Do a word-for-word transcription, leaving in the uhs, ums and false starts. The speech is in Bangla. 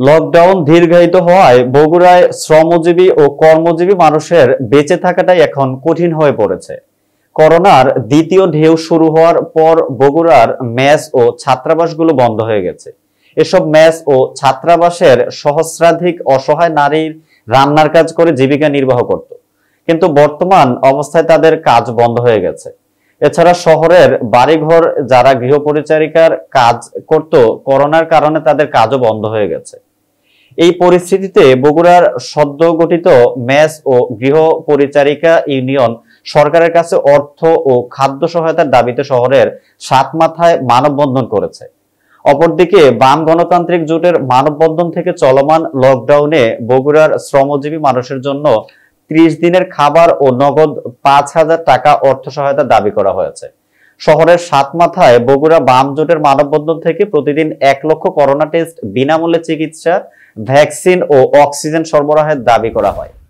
लकडाउन दीर्घायित हवाय बगुड़ाय श्रमजीवी और कर्मजीवी मानुषेर बेचे थाकाटाई एखन कठिन हये पड़ेछे। করোনার দ্বিতীয় ঢেউ শুরু হওয়ার পর বগুড়ার মেস ও ছাত্রাবাসগুলো বন্ধ হয়ে গেছে। এসব মেস ও ছাত্রাবাসের সহস্রাধিক অসহায় নারীর রান্নার কাজ করে জীবিকা নির্বাহ করত, কিন্তু বর্তমান অবস্থায় তাদের কাজ বন্ধ হয়ে গেছে। এছাড়া শহরের বাড়িঘর যারা গৃহপরিচারিকার কাজ করত করোনার কারণে তাদের কাজও বন্ধ হয়ে গেছে। এই পরিস্থিতিতে বগুড়ার সদ্য গঠিত মেস ও গৃহপরিচারিকা ইউনিয়ন সরকারের কাছে অর্থ ও খাদ্য সহায়তার দাবিতে শহরের সাত মাথায় মানববন্ধন করেছে। অপরদিকে বাম গণতান্ত্রিক জোটের মানববন্ধন থেকে চলমান লকডাউনে বগুড়ার শ্রমজীবী মানুষের জন্য ত্রিশ দিনের খাবার ও নগদ পাঁচ হাজার টাকা অর্থ সহায়তা দাবি করা হয়েছে। শহরের সাত মাথায় বগুড়া বাম জোটের মানববন্ধন থেকে প্রতিদিন এক লক্ষ করোনা টেস্ট, বিনামূল্যে চিকিৎসা, ভ্যাকসিন ও অক্সিজেন সরবরাহের দাবি করা হয়।